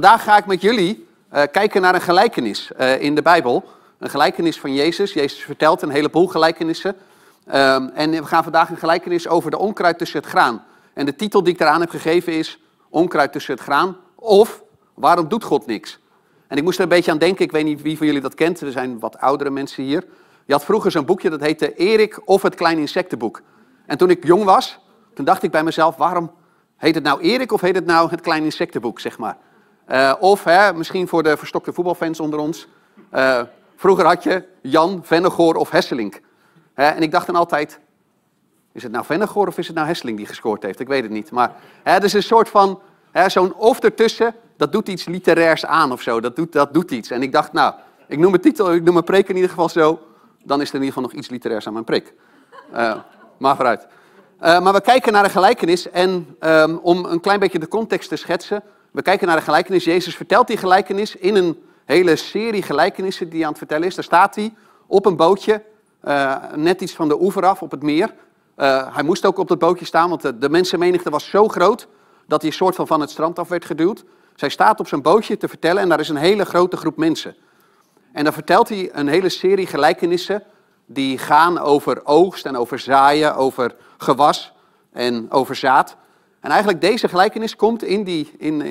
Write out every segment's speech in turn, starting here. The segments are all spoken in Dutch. Vandaag ga ik met jullie kijken naar een gelijkenis in de Bijbel. Een gelijkenis van Jezus. Jezus vertelt een heleboel gelijkenissen. En we gaan vandaag een gelijkenis over de onkruid tussen het graan. En de titel die ik daaraan heb gegeven is Onkruid tussen het graan of Waarom doet God niks? En ik moest er een beetje aan denken, ik weet niet wie van jullie dat kent, er zijn wat oudere mensen hier. Je had vroeger zo'n boekje, dat heette Erik of het Kleine Insectenboek. En toen ik jong was, toen dacht ik bij mezelf, waarom heet het nou Erik of heet het nou het Kleine Insectenboek, zeg maar. Of hè, misschien voor de verstokte voetbalfans onder ons, vroeger had je Jan, Vennegoor of Hesselink. En ik dacht dan altijd, is het nou Vennegoor of is het nou Hesselink die gescoord heeft? Ik weet het niet, maar het is een soort van, zo'n of ertussen, dat doet iets literairs aan of zo, dat doet iets. En ik dacht, nou, ik noem mijn titel, ik noem mijn preek in ieder geval zo, dan is er in ieder geval nog iets literairs aan mijn preek. Maar vooruit. Maar we kijken naar een gelijkenis en om een klein beetje de context te schetsen, we kijken naar een gelijkenis. Jezus vertelt die gelijkenis in een hele serie gelijkenissen die hij aan het vertellen is. Daar staat hij op een bootje, net iets van de oever af, op het meer. Hij moest ook op dat bootje staan, want de mensenmenigte was zo groot dat hij een soort van het strand af werd geduwd. Zij staat op zijn bootje te vertellen en daar is een hele grote groep mensen. En dan vertelt hij een hele serie gelijkenissen die gaan over oogst en over zaaien, over gewas en over zaad. En eigenlijk deze gelijkenis komt in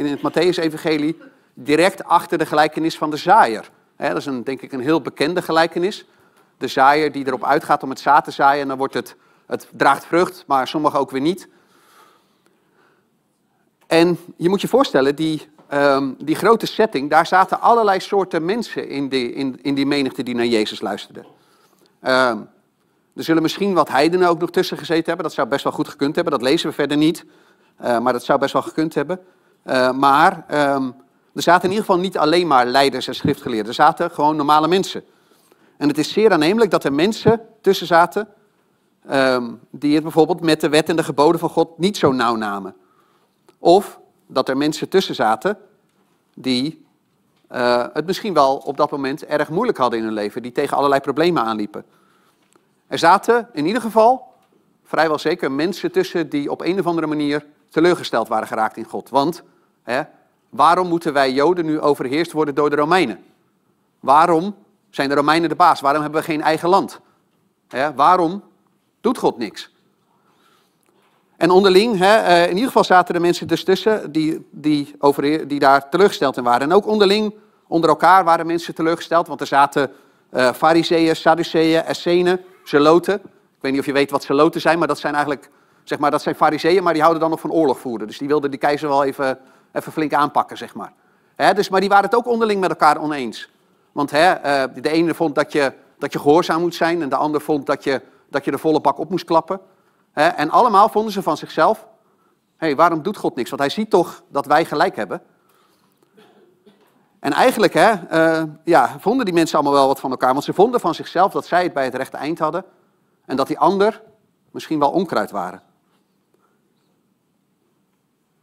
het Matteüs-evangelie direct achter de gelijkenis van de zaaier. Dat is denk ik een heel bekende gelijkenis. De zaaier die erop uitgaat om het zaad te zaaien en dan wordt het draagt vrucht, maar sommigen ook weer niet. En je moet je voorstellen, die grote setting, daar zaten allerlei soorten mensen in die menigte die naar Jezus luisterden. Er zullen misschien wat heidenen ook nog tussen gezeten hebben. Dat zou best wel goed gekund hebben. Dat lezen we verder niet. Maar dat zou best wel gekund hebben. Er zaten in ieder geval niet alleen maar leiders en schriftgeleerden. Er zaten gewoon normale mensen. En het is zeer aannemelijk dat er mensen tussen zaten die het bijvoorbeeld met de wet en de geboden van God niet zo nauw namen. Of dat er mensen tussen zaten die het misschien wel op dat moment erg moeilijk hadden in hun leven. Die tegen allerlei problemen aanliepen. Er zaten in ieder geval vrijwel zeker mensen tussen die op een of andere manier teleurgesteld waren geraakt in God. Want waarom moeten wij Joden nu overheerst worden door de Romeinen? Waarom zijn de Romeinen de baas? Waarom hebben we geen eigen land? Waarom doet God niks? En onderling, in ieder geval zaten de mensen dus tussen die daar teleurgesteld in waren. En ook onderling, onder elkaar waren mensen teleurgesteld, want er zaten Farizeeën, Sadduceeën, essenen, zeloten. Ik weet niet of je weet wat zeloten zijn, maar dat zijn eigenlijk, zeg maar, dat zijn Farizeeën, maar die houden dan nog van oorlog voeren. Dus die wilden die keizer wel even flink aanpakken, zeg maar. Maar die waren het ook onderling met elkaar oneens. Want de ene vond dat je gehoorzaam moet zijn en de ander vond dat je de volle bak op moest klappen. En allemaal vonden ze van zichzelf, waarom doet God niks? Want hij ziet toch dat wij gelijk hebben. En eigenlijk vonden die mensen allemaal wel wat van elkaar. Want ze vonden van zichzelf dat zij het bij het rechte eind hadden. En dat die ander misschien wel onkruid waren.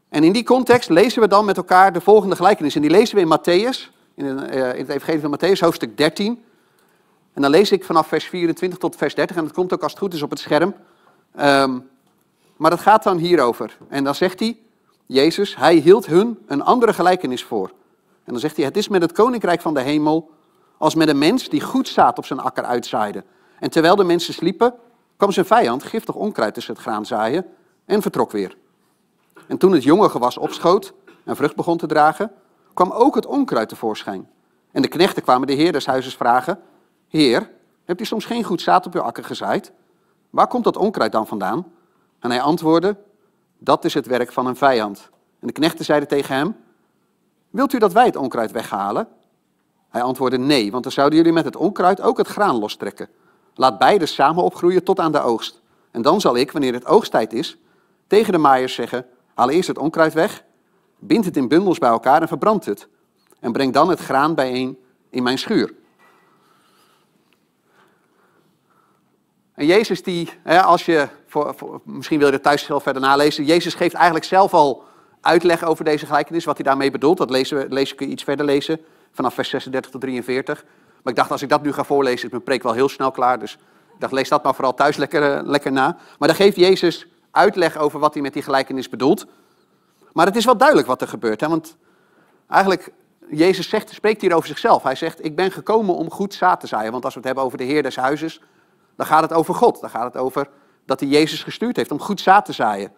En in die context lezen we dan met elkaar de volgende gelijkenis. En die lezen we in Matteüs, in het evangelie van Matteüs, hoofdstuk 13. En dan lees ik vanaf vers 24 tot vers 30. En dat komt ook als het goed is op het scherm. Maar dat gaat dan hierover. En dan zegt hij, Jezus, hij hield hun een andere gelijkenis voor. En dan zegt hij, het is met het koninkrijk van de hemel als met een mens die goed zaad op zijn akker uitzaaide. En terwijl de mensen sliepen, kwam zijn vijand giftig onkruid tussen het graan zaaien en vertrok weer. En toen het jonge gewas opschoot en vrucht begon te dragen, kwam ook het onkruid tevoorschijn. En de knechten kwamen de heer des huizes vragen, Heer, hebt u soms geen goed zaad op uw akker gezaaid? Waar komt dat onkruid dan vandaan? En hij antwoordde, dat is het werk van een vijand. En de knechten zeiden tegen hem, wilt u dat wij het onkruid weghalen? Hij antwoordde, nee, want dan zouden jullie met het onkruid ook het graan lostrekken. Laat beide samen opgroeien tot aan de oogst. En dan zal ik, wanneer het oogsttijd is, tegen de maaiers zeggen, haal eerst het onkruid weg, bind het in bundels bij elkaar en verbrand het. En breng dan het graan bijeen in mijn schuur. En Jezus misschien wil je het thuis zelf verder nalezen. Jezus geeft eigenlijk zelf al uitleg over deze gelijkenis, wat hij daarmee bedoelt. Dat kun je iets verder lezen, vanaf vers 36 tot 43. Maar ik dacht, als ik dat nu ga voorlezen, is mijn preek wel heel snel klaar. Dus ik dacht, lees dat maar vooral thuis lekker na. Maar dan geeft Jezus uitleg over wat hij met die gelijkenis bedoelt. Maar het is wel duidelijk wat er gebeurt. Hè? Want Eigenlijk, Jezus spreekt hier over zichzelf. Hij zegt, ik ben gekomen om goed zaad te zaaien. Want als we het hebben over de Heer des Huizes, dan gaat het over God. Dan gaat het over dat hij Jezus gestuurd heeft om goed zaad te zaaien.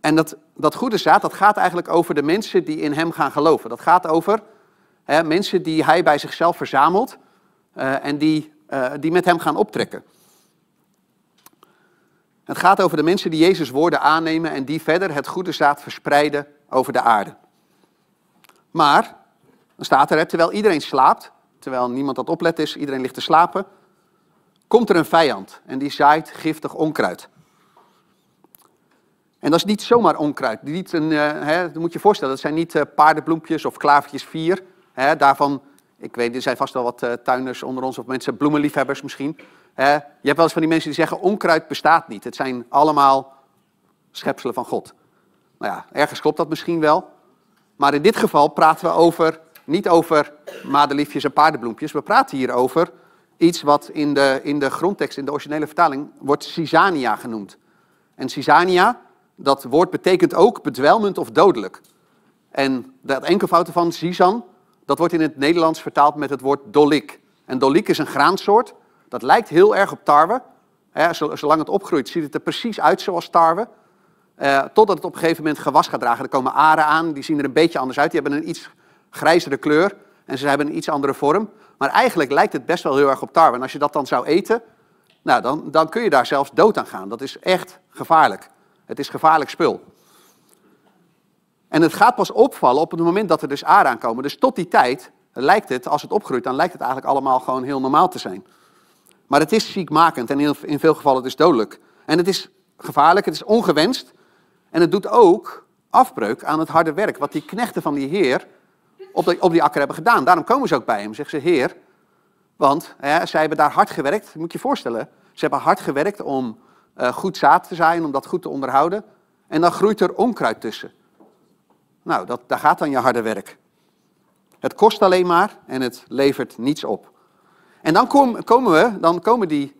En dat goede zaad, dat gaat eigenlijk over de mensen die in hem gaan geloven. Dat gaat over mensen die hij bij zichzelf verzamelt en die met hem gaan optrekken. Het gaat over de mensen die Jezus' woorden aannemen en die verder het goede zaad verspreiden over de aarde. Maar, dan staat er, terwijl iedereen slaapt, terwijl niemand dat oplet is, iedereen ligt te slapen, komt er een vijand en die zaait giftig onkruid. En dat is niet zomaar onkruid. Dat moet je voorstellen, dat zijn niet paardenbloempjes of klavertjes 4. Daarvan, ik weet, er zijn vast wel wat tuiners onder ons of mensen, bloemenliefhebbers misschien. Je hebt wel eens van die mensen die zeggen, onkruid bestaat niet. Het zijn allemaal schepselen van God. Nou ja, ergens klopt dat misschien wel. Maar in dit geval praten we niet over madeliefjes en paardenbloempjes. We praten hier over iets wat in de grondtekst, in de originele vertaling, wordt Zizania genoemd. En Zizania, dat woord betekent ook bedwelmend of dodelijk. En dat enkelvoud van Zizan, dat wordt in het Nederlands vertaald met het woord Dolik. En Dolik is een graansoort. Dat lijkt heel erg op tarwe. Zolang het opgroeit ziet het er precies uit zoals tarwe. Totdat het op een gegeven moment gewas gaat dragen. Er komen aren aan, die zien er een beetje anders uit. Die hebben een iets grijzere kleur en ze hebben een iets andere vorm. Maar eigenlijk lijkt het best wel heel erg op tarwe. En als je dat dan zou eten, nou, dan kun je daar zelfs dood aan gaan. Dat is echt gevaarlijk. Het is gevaarlijk spul. En het gaat pas opvallen op het moment dat er dus aren aankomen. Dus tot die tijd lijkt het, als het opgroeit, dan lijkt het eigenlijk allemaal gewoon heel normaal te zijn. Maar het is ziekmakend en in veel gevallen dus dodelijk. En het is gevaarlijk, het is ongewenst. En het doet ook afbreuk aan het harde werk wat die knechten van die Heer op die akker hebben gedaan. Daarom komen ze ook bij hem, zeggen ze, Heer. Want zij hebben daar hard gewerkt, moet je je voorstellen. Ze hebben hard gewerkt om goed zaad te zaaien, om dat goed te onderhouden. En dan groeit er onkruid tussen. Nou, daar gaat dan je harde werk. Het kost alleen maar en het levert niets op. En dan komen die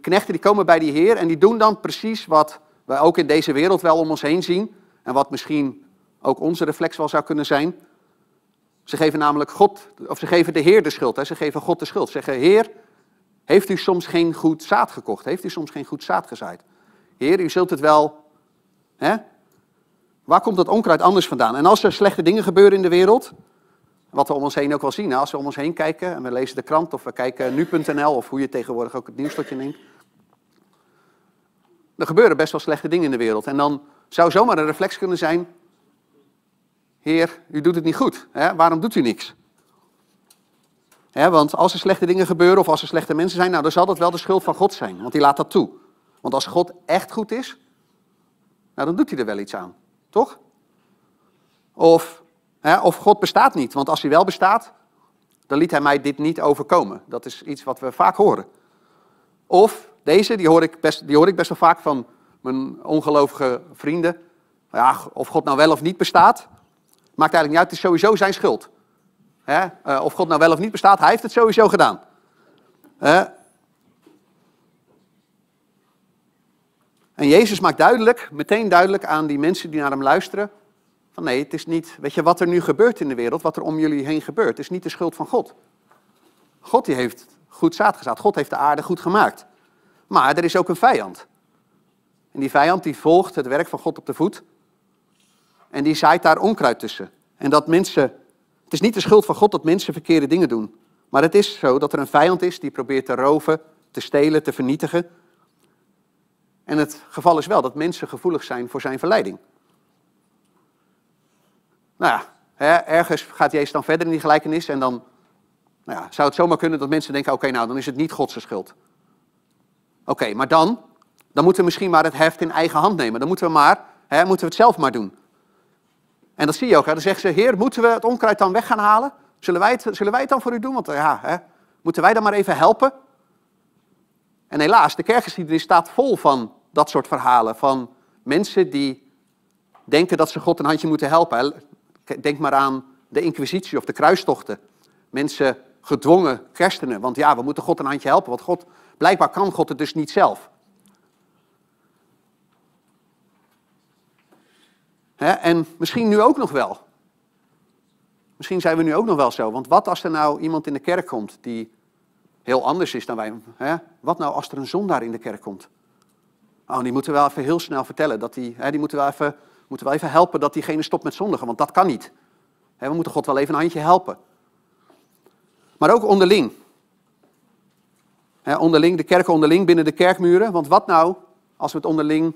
knechten die komen bij die Heer en die doen dan precies wat we ook in deze wereld wel om ons heen zien. En wat misschien ook onze reflex wel zou kunnen zijn. Ze geven namelijk ze geven de Heer de schuld. Ze geven God de schuld. Ze zeggen, Heer, heeft u soms geen goed zaad gekocht? Heeft u soms geen goed zaad gezaaid? Heer, u zult het wel... Waar komt dat onkruid anders vandaan? En als er slechte dingen gebeuren in de wereld, wat we om ons heen ook wel zien. Als we om ons heen kijken en we lezen de krant of we kijken nu.nl of hoe je tegenwoordig ook het nieuws tot je neemt. Er gebeuren best wel slechte dingen in de wereld. En dan zou zomaar een reflex kunnen zijn, Heer, u doet het niet goed. Waarom doet u niks? Want als er slechte dingen gebeuren of als er slechte mensen zijn, nou, dan zal dat wel de schuld van God zijn. Want die laat dat toe. Want als God echt goed is, nou, dan doet hij er wel iets aan. Toch? Of God bestaat niet, want als hij wel bestaat, dan liet hij mij dit niet overkomen. Dat is iets wat we vaak horen. Of deze, die hoor ik best wel vaak van mijn ongelovige vrienden. Ja, of God nou wel of niet bestaat, maakt eigenlijk niet uit, het is sowieso zijn schuld. Of God nou wel of niet bestaat, hij heeft het sowieso gedaan. En Jezus maakt meteen duidelijk aan die mensen die naar hem luisteren, van nee, het is niet, weet je, wat er nu gebeurt in de wereld, wat er om jullie heen gebeurt, is niet de schuld van God. God die heeft goed zaad gezaaid, God heeft de aarde goed gemaakt. Maar er is ook een vijand. En die vijand die volgt het werk van God op de voet. En die zaait daar onkruid tussen. En dat mensen, het is niet de schuld van God dat mensen verkeerde dingen doen. Maar het is zo dat er een vijand is die probeert te roven, te stelen, te vernietigen. En het geval is wel dat mensen gevoelig zijn voor zijn verleiding. Nou ja, ergens gaat Jezus dan verder in die gelijkenis en dan zou het zomaar kunnen dat mensen denken, oké, dan is het niet Gods schuld. Oké, maar dan moeten we misschien maar het heft in eigen hand nemen. Dan moeten we het zelf maar doen. En dat zie je ook. Dan zeggen ze, Heer, moeten we het onkruid dan weg gaan halen? Zullen wij het dan voor u doen? Want moeten wij dan maar even helpen? En helaas, de kerkgeschiedenis staat vol van dat soort verhalen. Van mensen die denken dat ze God een handje moeten helpen. Denk maar aan de Inquisitie of de kruistochten. Mensen gedwongen christenen. Want ja, we moeten God een handje helpen. Want blijkbaar kan God het dus niet zelf. En misschien nu ook nog wel. Misschien zijn we nu ook nog wel zo. Want wat als er nou iemand in de kerk komt die heel anders is dan wij? Wat nou als er een zondaar in de kerk komt? Oh, die moeten we wel even heel snel vertellen. Die moeten we even helpen dat diegene stopt met zondigen. Want dat kan niet. We moeten God wel even een handje helpen. Maar ook onderling. Onderling, de kerken onderling binnen de kerkmuren. Want wat nou als we het onderling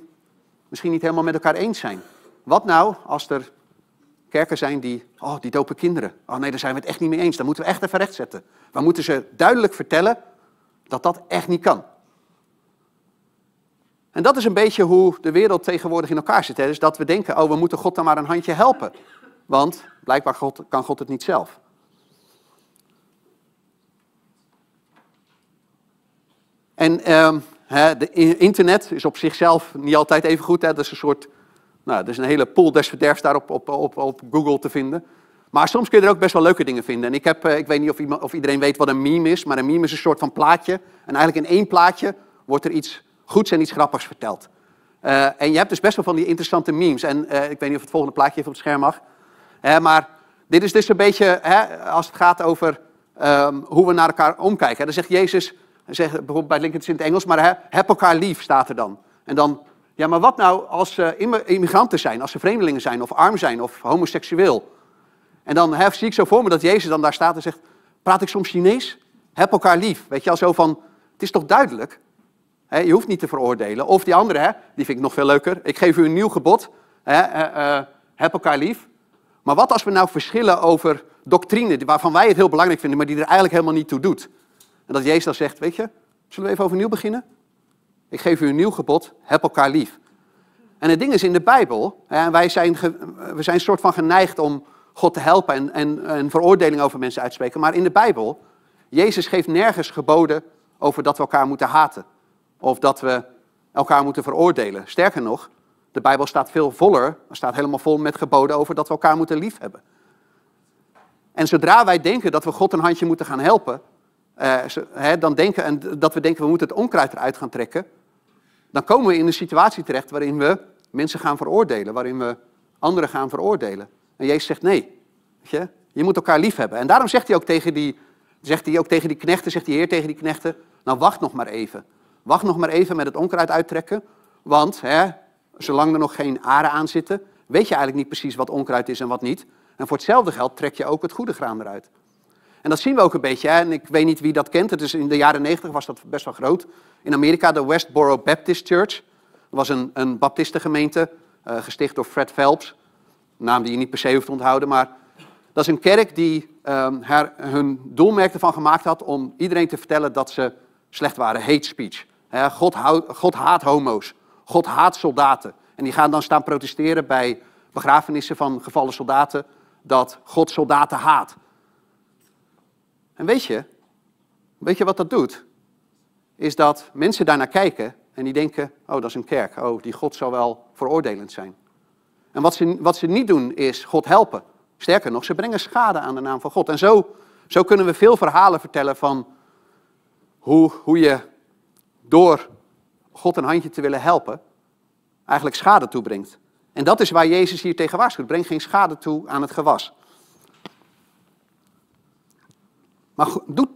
misschien niet helemaal met elkaar eens zijn? Wat nou als er kerken zijn die dopen kinderen. Oh nee, daar zijn we het echt niet mee eens. Dat moeten we echt even rechtzetten. We moeten ze duidelijk vertellen dat dat echt niet kan. En dat is een beetje hoe de wereld tegenwoordig in elkaar zit. Dus dat we denken, oh, we moeten God dan maar een handje helpen. Want blijkbaar kan God het niet zelf. En internet is op zichzelf niet altijd even goed. Dat is een soort... Nou, er is een hele pool des verderfs daar op Google te vinden. Maar soms kun je er ook best wel leuke dingen vinden. En ik weet niet of iedereen weet wat een meme is, maar een meme is een soort van plaatje. En eigenlijk in één plaatje wordt er iets goeds en iets grappigs verteld. En je hebt dus best wel van die interessante memes. En ik weet niet of het volgende plaatje even op het scherm mag. Maar dit is dus een beetje, als het gaat over hoe we naar elkaar omkijken. Dan zegt Jezus, bijvoorbeeld bij LinkedIn in het Engels, maar heb elkaar lief, staat er dan. En dan... Ja, maar wat nou als ze immigranten zijn, als ze vreemdelingen zijn, of arm zijn, of homoseksueel? En dan zie ik zo voor me dat Jezus dan daar staat en zegt, praat ik soms Chinees? Heb elkaar lief. Weet je, al zo van, het is toch duidelijk? He, je hoeft niet te veroordelen. Of die andere, die vind ik nog veel leuker. Ik geef u een nieuw gebod. Heb elkaar lief. Maar wat als we nou verschillen over doctrine, waarvan wij het heel belangrijk vinden, maar die er eigenlijk helemaal niet toe doet? En dat Jezus dan zegt, weet je, zullen we even overnieuw beginnen? Ik geef u een nieuw gebod, heb elkaar lief. En het ding is in de Bijbel, en we zijn een soort van geneigd om God te helpen en veroordeling over mensen uit te spreken. Maar in de Bijbel, Jezus geeft nergens geboden over dat we elkaar moeten haten. Of dat we elkaar moeten veroordelen. Sterker nog, de Bijbel staat veel voller, staat helemaal vol met geboden over dat we elkaar moeten liefhebben. En zodra wij denken dat we God een handje moeten gaan helpen, we moeten het onkruid eruit gaan trekken, dan komen we in een situatie terecht waarin we mensen gaan veroordelen, waarin we anderen gaan veroordelen. En Jezus zegt nee, je moet elkaar lief hebben. En daarom zegt hij ook tegen die knechten, zegt die Heer tegen die knechten, nou wacht nog maar even. Wacht nog maar even met het onkruid uittrekken, want zolang er nog geen aren aan zitten, weet je eigenlijk niet precies wat onkruid is en wat niet. En voor hetzelfde geld trek je ook het goede graan eruit. En dat zien we ook een beetje. En ik weet niet wie dat kent. Het is in de jaren 90 was dat best wel groot. In Amerika de Westboro Baptist Church. Dat was een baptistengemeente gesticht door Fred Phelps. Een naam die je niet per se hoeft te onthouden. Maar dat is een kerk die hun doelmerk ervan gemaakt had om iedereen te vertellen dat ze slecht waren. Hate speech. God haat homo's. God haat soldaten. En die gaan dan staan protesteren bij begrafenissen van gevallen soldaten dat God soldaten haat. En weet je wat dat doet? Is dat mensen daarnaar kijken en die denken, oh, dat is een kerk. Oh, die God zou wel veroordelend zijn. En wat ze niet doen is God helpen. Sterker nog, ze brengen schade aan de naam van God. En zo kunnen we veel verhalen vertellen van hoe je door God een handje te willen helpen, eigenlijk schade toebrengt. En dat is waar Jezus hier tegen waarschuwt. Breng geen schade toe aan het gewas. Maar we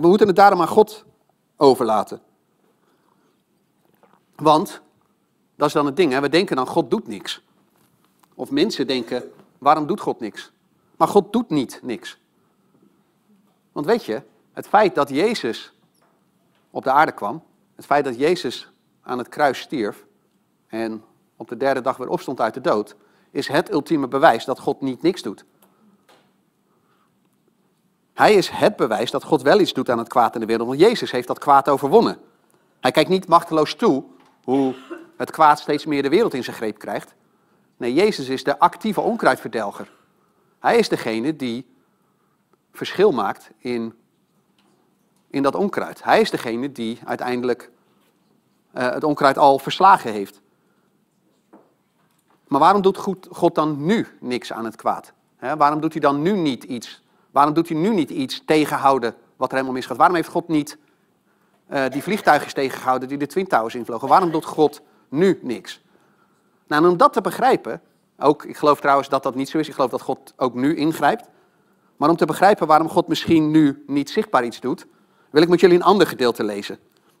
moeten het daarom aan God overlaten. Want, dat is dan het ding, we denken dan God doet niks. Of mensen denken, waarom doet God niks? Maar God doet niet niks. Want weet je, het feit dat Jezus op de aarde kwam, het feit dat Jezus aan het kruis stierf en op de derde dag weer opstond uit de dood, is het ultieme bewijs dat God niet niks doet. Hij is het bewijs dat God wel iets doet aan het kwaad in de wereld, want Jezus heeft dat kwaad overwonnen. Hij kijkt niet machteloos toe hoe het kwaad steeds meer de wereld in zijn greep krijgt. Nee, Jezus is de actieve onkruidverdelger. Hij is degene die verschil maakt in dat onkruid. Hij is degene die uiteindelijk het onkruid al verslagen heeft. Maar waarom doet God dan nu niks aan het kwaad? Waarom doet hij dan nu niet iets? Waarom doet hij nu niet iets tegenhouden wat er helemaal misgaat? Waarom heeft God niet die vliegtuigjes tegengehouden die de Twin Towers invlogen? Waarom doet God nu niks? Nou, en om dat te begrijpen Ook, ik geloof trouwens dat dat niet zo is. Ik geloof dat God ook nu ingrijpt. Maar om te begrijpen waarom God misschien nu niet zichtbaar iets doet, wil ik met jullie een ander gedeelte lezen.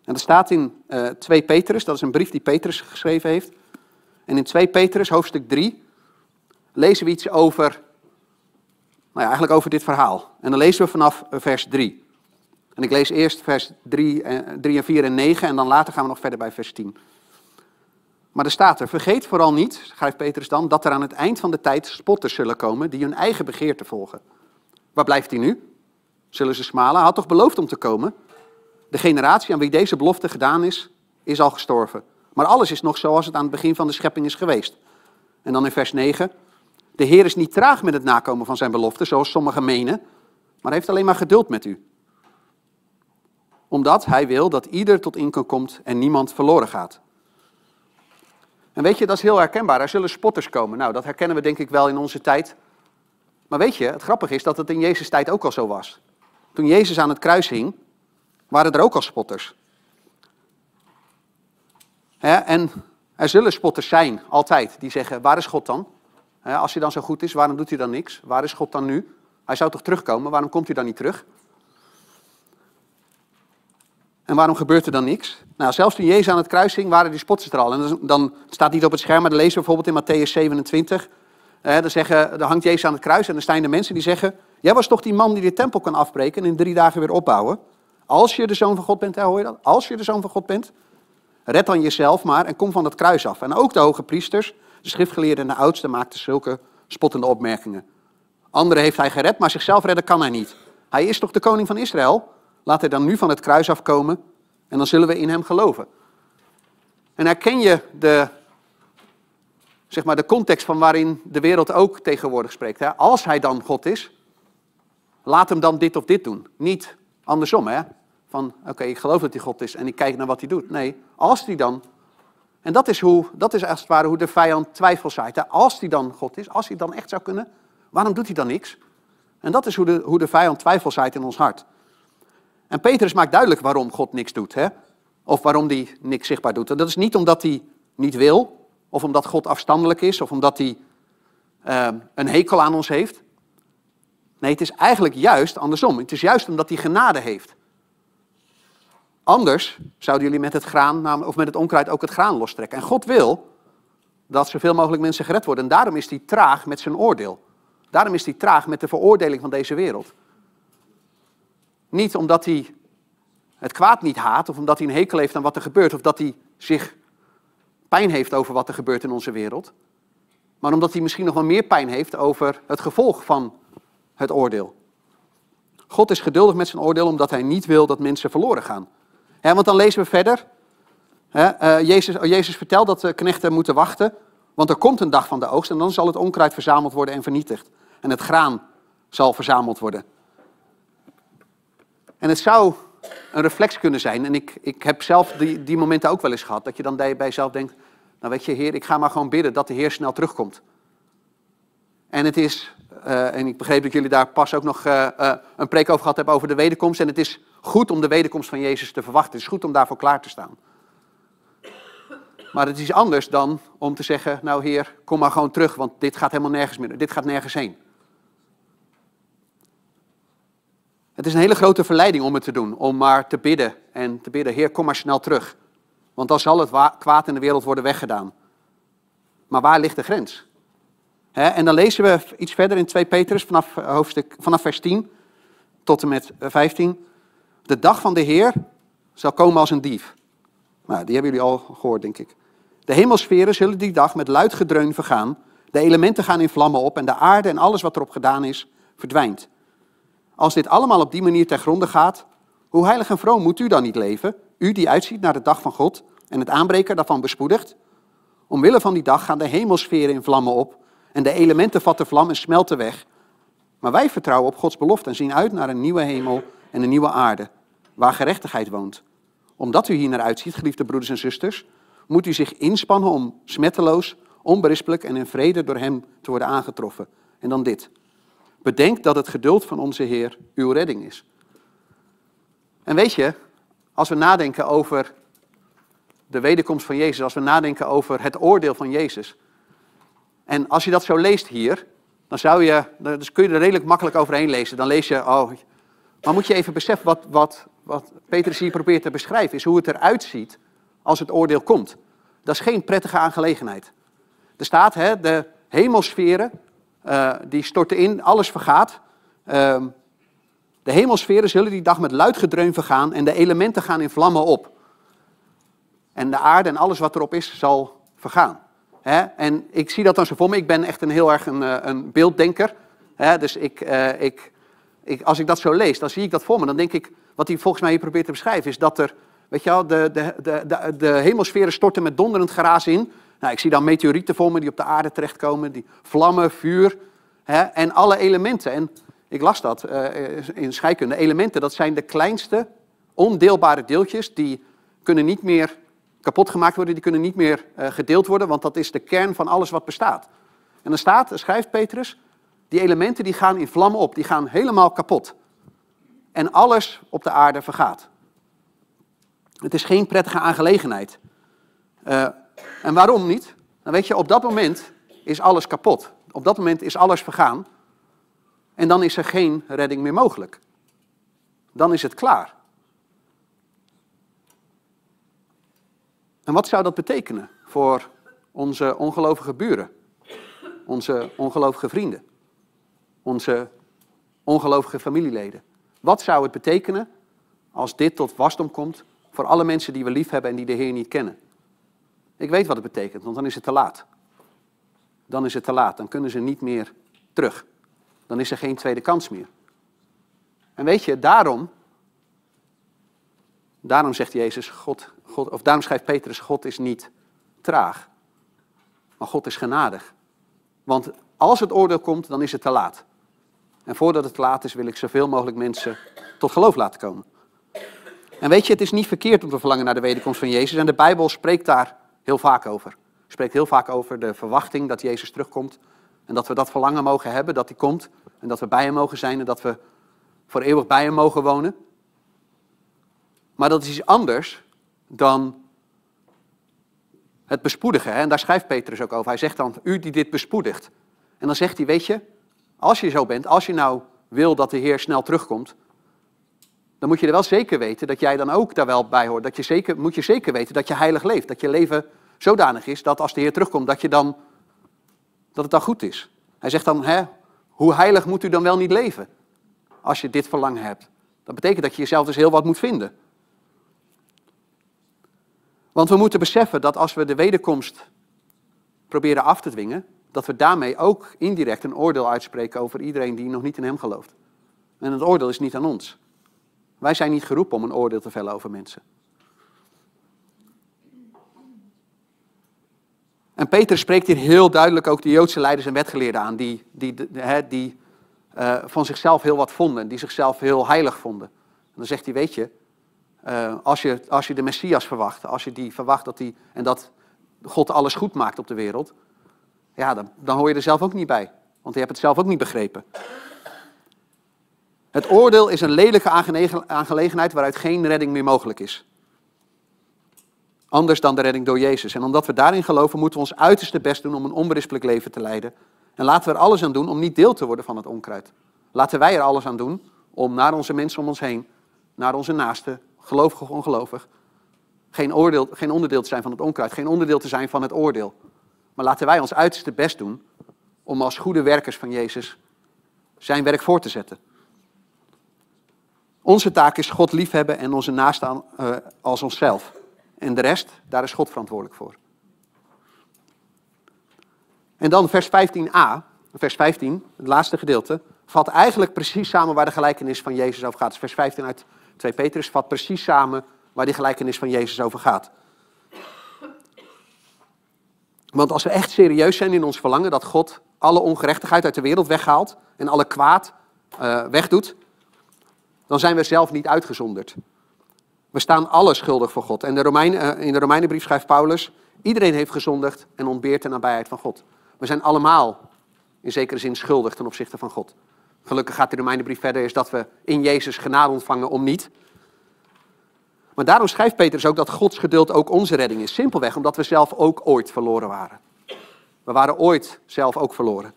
En dat staat in 2 Petrus, dat is een brief die Petrus geschreven heeft. En in 2 Petrus, hoofdstuk 3, lezen we iets over, eigenlijk over dit verhaal. En dan lezen we vanaf vers 3. En ik lees eerst vers 3 en 4 en 9 en dan later gaan we nog verder bij vers 10. Maar er staat er, vergeet vooral niet, schrijft Petrus dan, dat er aan het eind van de tijd spotters zullen komen die hun eigen begeerte volgen. Waar blijft hij nu? Zullen ze smalen? Hij had toch beloofd om te komen? De generatie aan wie deze belofte gedaan is, is al gestorven. Maar alles is nog zoals het aan het begin van de schepping is geweest. En dan in vers 9. De Heer is niet traag met het nakomen van zijn belofte, zoals sommigen menen, maar heeft alleen maar geduld met u. Omdat hij wil dat ieder tot inkomen komt en niemand verloren gaat. En weet je, dat is heel herkenbaar. Er zullen spotters komen. Nou, dat herkennen we denk ik wel in onze tijd. Maar weet je, het grappige is dat het in Jezus' tijd ook al zo was. Toen Jezus aan het kruis hing, waren er ook al spotters. En er zullen spotters zijn, altijd, die zeggen, waar is God dan? Als hij dan zo goed is, waarom doet hij dan niks? Waar is God dan nu? Hij zou toch terugkomen, waarom komt hij dan niet terug? En waarom gebeurt er dan niks? Nou, zelfs toen Jezus aan het kruis hing, waren die spotters er al. En dan staat niet op het scherm, maar dan lezen we bijvoorbeeld in Matteüs 27... Dan hangt Jezus aan het kruis en dan staan de mensen die zeggen, jij was toch die man die de tempel kan afbreken en in 3 dagen weer opbouwen? Als je de Zoon van God bent, hoor je dat? Als je de Zoon van God bent, red dan jezelf maar en kom van dat kruis af. En ook de hoge priesters, de schriftgeleerden en de oudsten maakten zulke spottende opmerkingen. Anderen heeft hij gered, maar zichzelf redden kan hij niet. Hij is toch de koning van Israël? Laat hij dan nu van het kruis afkomen en dan zullen we in hem geloven. En herken je de context van waarin de wereld ook tegenwoordig spreekt. Hè? Als hij dan God is, laat hem dan dit of dit doen. Niet andersom, hè? Van, oké, ik geloof dat hij God is en ik kijk naar wat hij doet. Nee, als hij dan... En dat is als het ware hoe de vijand twijfel zaait. Hè? Als hij dan God is, als hij dan echt zou kunnen, waarom doet hij dan niks? En dat is hoe de vijand twijfel zaait in ons hart. En Petrus maakt duidelijk waarom God niks doet. Hè? Of waarom hij niks zichtbaar doet. En dat is niet omdat hij niet wil... Of omdat God afstandelijk is, of omdat hij een hekel aan ons heeft. Nee, het is eigenlijk juist andersom. Het is juist omdat hij genade heeft. Anders zouden jullie met het graan, of met het onkruid ook het graan lostrekken. En God wil dat zoveel mogelijk mensen gered worden. En daarom is hij traag met zijn oordeel. Daarom is hij traag met de veroordeling van deze wereld. Niet omdat hij het kwaad niet haat, of omdat hij een hekel heeft aan wat er gebeurt, of dat hij zich... pijn heeft over wat er gebeurt in onze wereld. Maar omdat hij misschien nog wel meer pijn heeft over het gevolg van het oordeel. God is geduldig met zijn oordeel omdat hij niet wil dat mensen verloren gaan. Want dan lezen we verder. Jezus vertelt dat de knechten moeten wachten. Want er komt een dag van de oogst en dan zal het onkruid verzameld worden en vernietigd. En het graan zal verzameld worden. En het zou... een reflex kunnen zijn. En ik heb zelf die momenten ook wel eens gehad. Dat je dan bij jezelf denkt, nou weet je Heer, ik ga maar gewoon bidden dat de Heer snel terugkomt. En het is, en ik begreep dat jullie daar pas ook nog een preek over gehad hebben over de wederkomst. En het is goed om de wederkomst van Jezus te verwachten. Het is goed om daarvoor klaar te staan. Maar het is anders dan om te zeggen, nou Heer, kom maar gewoon terug, want dit gaat helemaal nergens meer, dit gaat nergens heen. Het is een hele grote verleiding om het te doen, om maar te bidden en te bidden, Heer, kom maar snel terug. Want dan zal het kwaad in de wereld worden weggedaan. Maar waar ligt de grens? En dan lezen we iets verder in 2 Petrus vanaf vers 10 tot en met 15. De dag van de Heer zal komen als een dief. Nou, die hebben jullie al gehoord, denk ik. De hemelsferen zullen die dag met luid gedreun vergaan. De elementen gaan in vlammen op en de aarde en alles wat erop gedaan is, verdwijnt. Als dit allemaal op die manier ten gronde gaat, hoe heilig en vroom moet u dan niet leven? U die uitziet naar de dag van God en het aanbreken daarvan bespoedigt. Omwille van die dag gaan de hemelsferen in vlammen op en de elementen vatten vlam en smelten weg. Maar wij vertrouwen op Gods belofte en zien uit naar een nieuwe hemel en een nieuwe aarde, waar gerechtigheid woont. Omdat u hier naar uitziet, geliefde broeders en zusters, moet u zich inspannen om smetteloos, onberispelijk en in vrede door hem te worden aangetroffen. En dan dit. Bedenk dat het geduld van onze Heer uw redding is. En weet je, als we nadenken over de wederkomst van Jezus, als we nadenken over het oordeel van Jezus, En als je dat zo leest hier, dan zou je, dus kun je er redelijk makkelijk overheen lezen. Dan lees je, oh, maar moet je even beseffen wat Petrus hier probeert te beschrijven, is hoe het eruit ziet als het oordeel komt. Dat is geen prettige aangelegenheid. Er staat, hè, de hemelsferen, die storten in, alles vergaat. De hemelsferen zullen die dag met luid gedreun vergaan en de elementen gaan in vlammen op. En de aarde en alles wat erop is, zal vergaan. Hè? En ik zie dat dan zo voor me. Ik ben echt heel erg een beelddenker. Hè? Dus als ik dat zo lees, dan zie ik dat voor me. Dan denk ik, wat hij volgens mij hier probeert te beschrijven, is dat er, weet je wel, de hemelsferen storten met donderend geraas in. Nou, ik zie dan meteorieten voor me die op de aarde terechtkomen, die vlammen, vuur, hè? En alle elementen. En ik las dat in scheikunde. Elementen, dat zijn de kleinste, ondeelbare deeltjes, die kunnen niet meer kapot gemaakt worden, die kunnen niet meer gedeeld worden, want dat is de kern van alles wat bestaat. En dan schrijft Petrus, die elementen die gaan in vlammen op, die gaan helemaal kapot. En alles op de aarde vergaat. Het is geen prettige aangelegenheid. En waarom niet? Dan weet je, op dat moment is alles kapot. Op dat moment is alles vergaan. En dan is er geen redding meer mogelijk. Dan is het klaar. En wat zou dat betekenen voor onze ongelovige buren? Onze ongelovige vrienden? Onze ongelovige familieleden? Wat zou het betekenen als dit tot wasdom komt voor alle mensen die we lief hebben en die de Heer niet kennen? Ik weet wat het betekent, want dan is het te laat. Dan is het te laat, dan kunnen ze niet meer terug. Dan is er geen tweede kans meer. En weet je, daarom zegt Jezus, daarom schrijft Petrus, God is niet traag, maar God is genadig. Want als het oordeel komt, dan is het te laat. En voordat het te laat is, wil ik zoveel mogelijk mensen tot geloof laten komen. En weet je, het is niet verkeerd om te verlangen naar de wederkomst van Jezus. En de Bijbel spreekt daar heel vaak over. Spreekt heel vaak over de verwachting dat Jezus terugkomt. En dat we dat verlangen mogen hebben, dat hij komt. En dat we bij hem mogen zijn en dat we voor eeuwig bij hem mogen wonen. Maar dat is iets anders dan het bespoedigen. Hè? En daar schrijft Petrus ook over. Hij zegt dan, u die dit bespoedigt. En dan zegt hij, weet je, als je zo bent, als je nou wil dat de Heer snel terugkomt, dan moet je er wel zeker weten dat jij dan ook daar wel bij hoort. Moet je zeker weten dat je heilig leeft. Dat je leven zodanig is dat als de Heer terugkomt, dat het dan goed is. Hij zegt dan, hè, hoe heilig moet u dan wel niet leven als je dit verlangen hebt? Dat betekent dat je jezelf dus heel wat moet vinden. Want we moeten beseffen dat als we de wederkomst proberen af te dwingen, dat we daarmee ook indirect een oordeel uitspreken over iedereen die nog niet in hem gelooft. En het oordeel is niet aan ons. Wij zijn niet geroepen om een oordeel te vellen over mensen. En Petrus spreekt hier heel duidelijk ook de Joodse leiders en wetgeleerden aan, die van zichzelf heel wat vonden, die zichzelf heel heilig vonden. En dan zegt hij, weet je, als je de Messias verwacht, als je die verwacht dat God alles goed maakt op de wereld, ja, dan hoor je er zelf ook niet bij, want je hebt het zelf ook niet begrepen. Het oordeel is een lelijke aangelegenheid waaruit geen redding meer mogelijk is. Anders dan de redding door Jezus. En omdat we daarin geloven, moeten we ons uiterste best doen om een onberispelijk leven te leiden. En laten we er alles aan doen om niet deel te worden van het onkruid. Laten wij er alles aan doen om naar onze mensen om ons heen, naar onze naasten, gelovig of ongelovig, geen onderdeel te zijn van het onkruid, geen onderdeel te zijn van het oordeel. Maar laten wij ons uiterste best doen om als goede werkers van Jezus zijn werk voort te zetten. Onze taak is God liefhebben en onze naasten als onszelf. En de rest, daar is God verantwoordelijk voor. En dan vers 15a, vers 15, het laatste gedeelte, vat eigenlijk precies samen waar de gelijkenis van Jezus over gaat. Dus vers 15 uit 2 Petrus vat precies samen waar die gelijkenis van Jezus over gaat. Want als we echt serieus zijn in ons verlangen dat God alle ongerechtigheid uit de wereld weghaalt en alle kwaad wegdoet, dan zijn we zelf niet uitgezonderd. We staan alle schuldig voor God. En in de Romeinenbrief schrijft Paulus, iedereen heeft gezondigd en ontbeert de nabijheid van God. We zijn allemaal in zekere zin schuldig ten opzichte van God. Gelukkig gaat de Romeinenbrief verder, is dat we in Jezus genade ontvangen om niet. Maar daarom schrijft Petrus ook dat Gods geduld ook onze redding is. Simpelweg omdat we zelf ook ooit verloren waren. We waren ooit zelf ook verloren.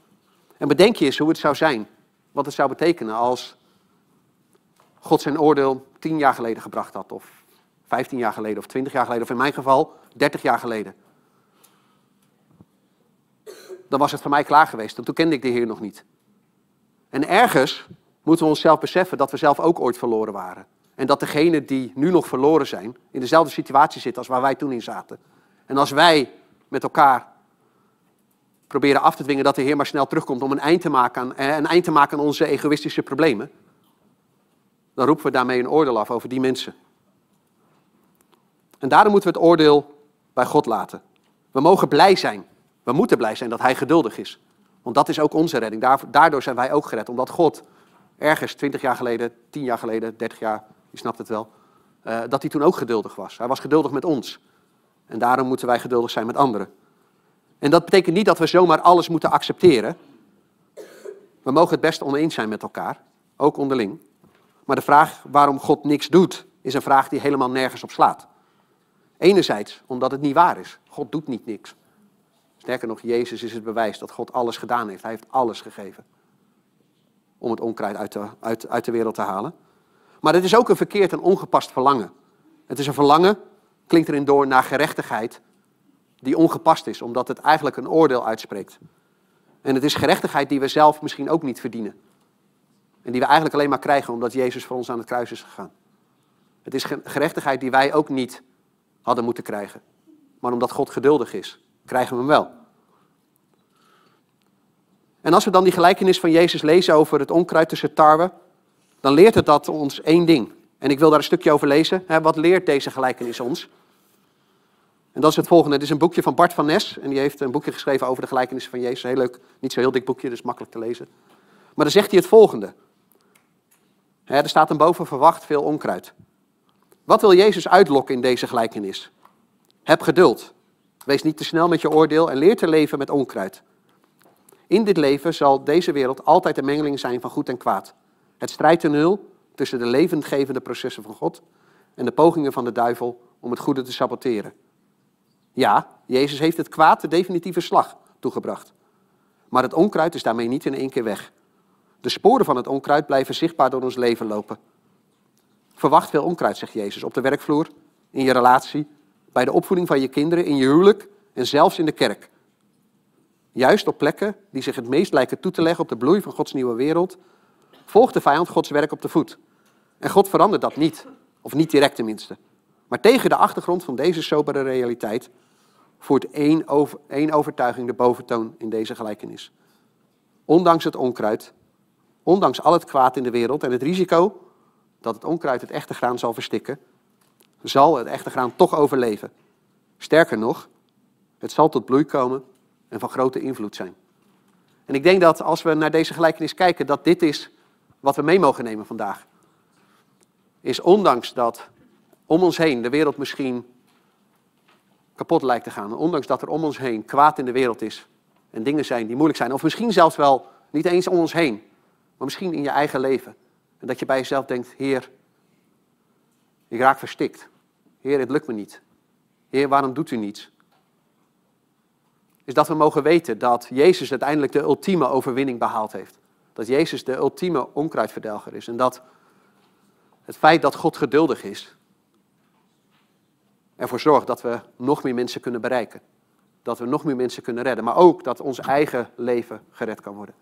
En bedenk je eens hoe het zou zijn. Wat het zou betekenen als God zijn oordeel 10 jaar geleden gebracht had. Of 15 jaar geleden, of 20 jaar geleden. Of in mijn geval 30 jaar geleden. Dan was het voor mij klaar geweest. En toen kende ik de Heer nog niet. En ergens moeten we onszelf beseffen dat we zelf ook ooit verloren waren. En dat degenen die nu nog verloren zijn, in dezelfde situatie zitten als waar wij toen in zaten. En als wij met elkaar proberen af te dwingen dat de Heer maar snel terugkomt om een eind te maken aan onze egoïstische problemen, dan roepen we daarmee een oordeel af over die mensen. En daarom moeten we het oordeel bij God laten. We mogen blij zijn. We moeten blij zijn dat Hij geduldig is. Want dat is ook onze redding. Daardoor zijn wij ook gered. Omdat God ergens 20 jaar geleden, 10 jaar geleden, 30 jaar, je snapt het wel, dat Hij toen ook geduldig was. Hij was geduldig met ons. En daarom moeten wij geduldig zijn met anderen. En dat betekent niet dat we zomaar alles moeten accepteren. We mogen het best oneens zijn met elkaar. Ook onderling. Maar de vraag waarom God niks doet, is een vraag die helemaal nergens op slaat. Enerzijds omdat het niet waar is. God doet niet niks. Sterker nog, Jezus is het bewijs dat God alles gedaan heeft. Hij heeft alles gegeven om het onkruid uit de wereld te halen. Maar het is ook een verkeerd en ongepast verlangen. Het is een verlangen, klinkt erin door, naar gerechtigheid die ongepast is, omdat het eigenlijk een oordeel uitspreekt. En het is gerechtigheid die we zelf misschien ook niet verdienen. En die we eigenlijk alleen maar krijgen omdat Jezus voor ons aan het kruis is gegaan. Het is gerechtigheid die wij ook niet hadden moeten krijgen. Maar omdat God geduldig is, krijgen we hem wel. En als we dan die gelijkenis van Jezus lezen over het onkruid tussen tarwe, dan leert het dat ons één ding. En ik wil daar een stukje over lezen. Wat leert deze gelijkenis ons? En dat is het volgende. Dit is een boekje van Bart van Nes. En die heeft een boekje geschreven over de gelijkenis van Jezus. Heel leuk. Niet zo heel dik boekje, dus makkelijk te lezen. Maar dan zegt hij het volgende. Er staat een boven verwacht veel onkruid. Wat wil Jezus uitlokken in deze gelijkenis? Heb geduld. Wees niet te snel met je oordeel en leer te leven met onkruid. In dit leven zal deze wereld altijd een mengeling zijn van goed en kwaad. Het strijdtoneel tussen de levendgevende processen van God en de pogingen van de duivel om het goede te saboteren. Ja, Jezus heeft het kwaad de definitieve slag toegebracht. Maar het onkruid is daarmee niet in één keer weg. De sporen van het onkruid blijven zichtbaar door ons leven lopen. Verwacht veel onkruid, zegt Jezus, op de werkvloer, in je relatie, bij de opvoeding van je kinderen, in je huwelijk en zelfs in de kerk. Juist op plekken die zich het meest lijken toe te leggen op de bloei van Gods nieuwe wereld, volgt de vijand Gods werk op de voet. En God verandert dat niet, of niet direct tenminste. Maar tegen de achtergrond van deze sobere realiteit voert één overtuiging de boventoon in deze gelijkenis. Ondanks het onkruid, ondanks al het kwaad in de wereld en het risico dat het onkruid het echte graan zal verstikken, zal het echte graan toch overleven. Sterker nog, het zal tot bloei komen en van grote invloed zijn. En ik denk dat als we naar deze gelijkenis kijken, dat dit is wat we mee mogen nemen vandaag. Is ondanks dat om ons heen de wereld misschien kapot lijkt te gaan, ondanks dat er om ons heen kwaad in de wereld is en dingen zijn die moeilijk zijn, of misschien zelfs wel niet eens om ons heen, maar misschien in je eigen leven. En dat je bij jezelf denkt, Heer, ik raak verstikt. Heer, het lukt me niet. Heer, waarom doet u niets? Is dat we mogen weten dat Jezus uiteindelijk de ultieme overwinning behaald heeft. Dat Jezus de ultieme onkruidverdelger is. En dat het feit dat God geduldig is ervoor zorgt dat we nog meer mensen kunnen bereiken. Dat we nog meer mensen kunnen redden. Maar ook dat ons eigen leven gered kan worden.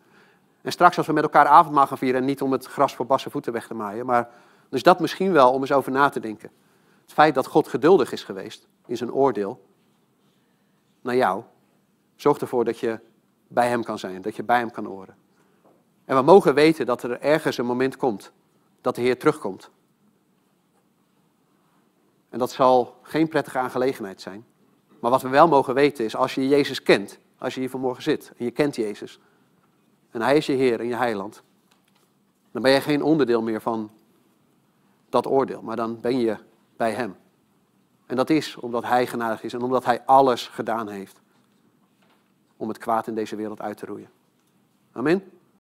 En straks als we met elkaar avondmaal gaan vieren, en niet om het gras voor basse voeten weg te maaien, maar dus dat misschien wel om eens over na te denken. Het feit dat God geduldig is geweest in zijn oordeel naar jou, zorgt ervoor dat je bij hem kan zijn, dat je bij hem kan horen. En we mogen weten dat er ergens een moment komt dat de Heer terugkomt. En dat zal geen prettige aangelegenheid zijn. Maar wat we wel mogen weten is, als je Jezus kent, als je hier vanmorgen zit en je kent Jezus, en hij is je Heer en je heiland, dan ben je geen onderdeel meer van dat oordeel, maar dan ben je bij hem. En dat is omdat hij genadig is en omdat hij alles gedaan heeft om het kwaad in deze wereld uit te roeien. Amen.